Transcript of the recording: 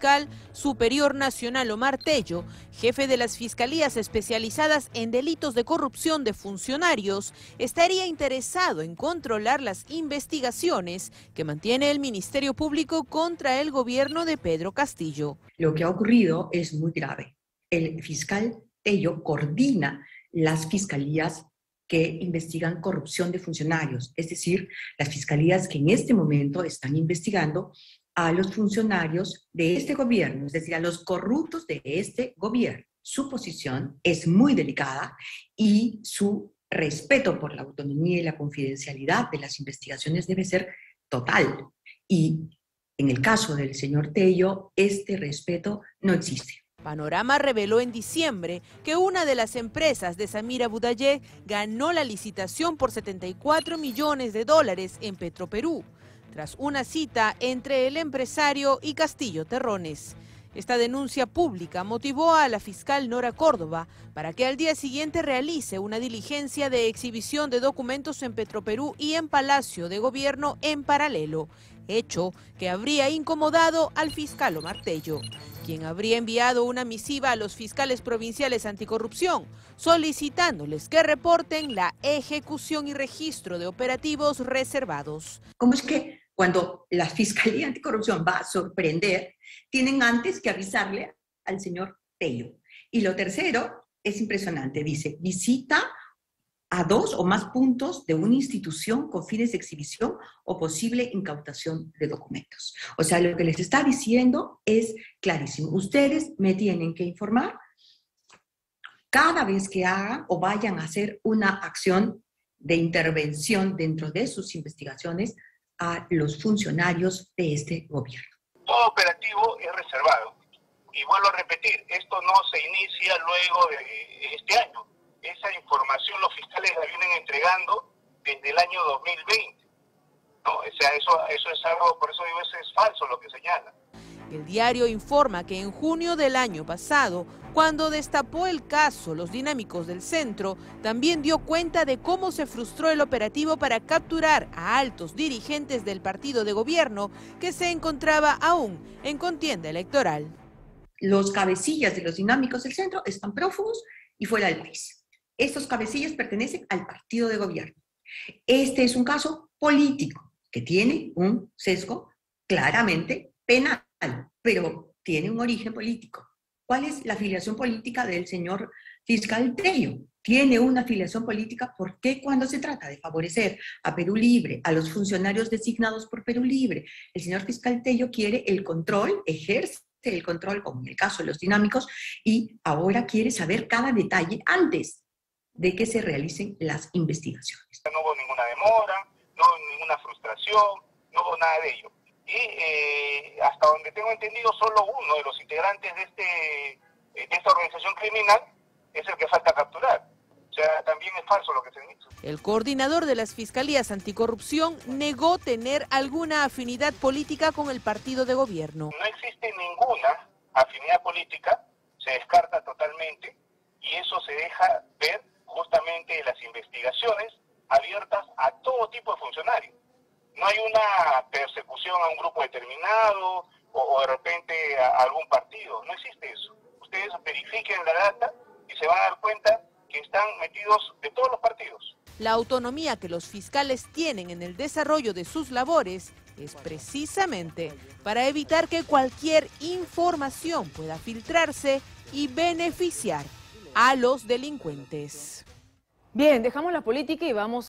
fiscal superior nacional Omar Tello, jefe de las fiscalías especializadas en delitos de corrupción de funcionarios, estaría interesado en controlar las investigaciones que mantiene el Ministerio Público contra el gobierno de Pedro Castillo. Lo que ha ocurrido es muy grave. El fiscal Tello coordina las fiscalías que investigan corrupción de funcionarios, es decir, las fiscalías que en este momento están investigando a los funcionarios de este gobierno, es decir, a los corruptos de este gobierno. Su posición es muy delicada y su respeto por la autonomía y la confidencialidad de las investigaciones debe ser total. Y en el caso del señor Tello, este respeto no existe. Panorama reveló en diciembre que una de las empresas de Samir Abudayeh ganó la licitación por $74 millones en Petroperú, tras una cita entre el empresario y Castillo Terrones. Esta denuncia pública motivó a la fiscal Nora Córdoba para que al día siguiente realice una diligencia de exhibición de documentos en Petroperú y en Palacio de Gobierno en paralelo, hecho que habría incomodado al fiscal Omar Tello, quien habría enviado una misiva a los fiscales provinciales anticorrupción, solicitándoles que reporten la ejecución y registro de operativos reservados. ¿Cómo es que cuando la Fiscalía Anticorrupción va a sorprender, tienen antes que avisarle al señor Tello? Y lo tercero es impresionante, dice, visita a 2 o más puntos de una institución con fines de exhibición o posible incautación de documentos. O sea, lo que les está diciendo es clarísimo. Ustedes me tienen que informar cada vez que hagan o vayan a hacer una acción de intervención dentro de sus investigaciones a los funcionarios de este gobierno. Todo operativo es reservado. Y vuelvo a repetir, esto no se inicia luego de este año. Esa información los fiscales la vienen entregando desde el año 2020. No, o sea, eso es algo, por eso digo, eso es falso lo que señala. El diario informa que en junio del año pasado, cuando destapó el caso Los Dinámicos del Centro, también dio cuenta de cómo se frustró el operativo para capturar a altos dirigentes del partido de gobierno que se encontraba aún en contienda electoral. Los cabecillas de Los Dinámicos del Centro están prófugos y fuera del país. Estos cabecillas pertenecen al partido de gobierno. Este es un caso político que tiene un sesgo claramente penal, pero tiene un origen político. ¿Cuál es la afiliación política del señor fiscal Tello? Tiene una afiliación política porque cuando se trata de favorecer a Perú Libre, a los funcionarios designados por Perú Libre, el señor fiscal Tello quiere el control, ejerce el control, como en el caso de los dinámicos, y ahora quiere saber cada detalle antes de que se realicen las investigaciones. No hubo ninguna demora, no hubo ninguna frustración, no hubo nada de ello. Y hasta donde tengo entendido, solo uno de los integrantes de esta organización criminal es el que falta capturar. O sea, también es falso lo que se dice. El coordinador de las Fiscalías Anticorrupción negó tener alguna afinidad política con el partido de gobierno. No existe ninguna afinidad política, se descarta totalmente, y eso se deja ver justamente de las investigaciones abiertas a todo tipo de funcionarios. No hay una persecución a un grupo determinado o de repente a algún partido, no existe eso. Ustedes verifiquen la data y se van a dar cuenta que están metidos de todos los partidos. La autonomía que los fiscales tienen en el desarrollo de sus labores es precisamente para evitar que cualquier información pueda filtrarse y beneficiar a los delincuentes. Bien, dejamos la política y vamos